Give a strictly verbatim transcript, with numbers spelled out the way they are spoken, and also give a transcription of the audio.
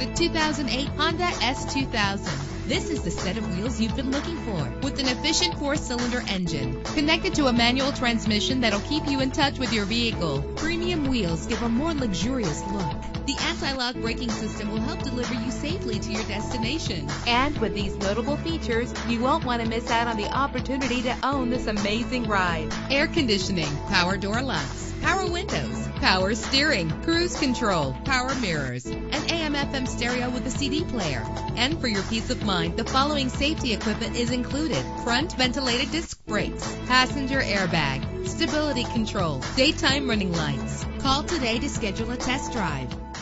the two thousand eight Honda S two thousand. This is the set of wheels you've been looking for, with an efficient four-cylinder engine connected to a manual transmission that'll keep you in touch with your vehicle. Premium wheels give a more luxurious look. The anti-lock braking system will help deliver you safely to your destination. And with these notable features, you won't want to miss out on the opportunity to own this amazing ride. Air conditioning, power door locks, power windows, power steering, cruise control, power mirrors, an A M F M stereo with a C D player. And for your peace of mind, the following safety equipment is included: front ventilated disc brakes, passenger airbag, stability control, daytime running lights. Call today to schedule a test drive.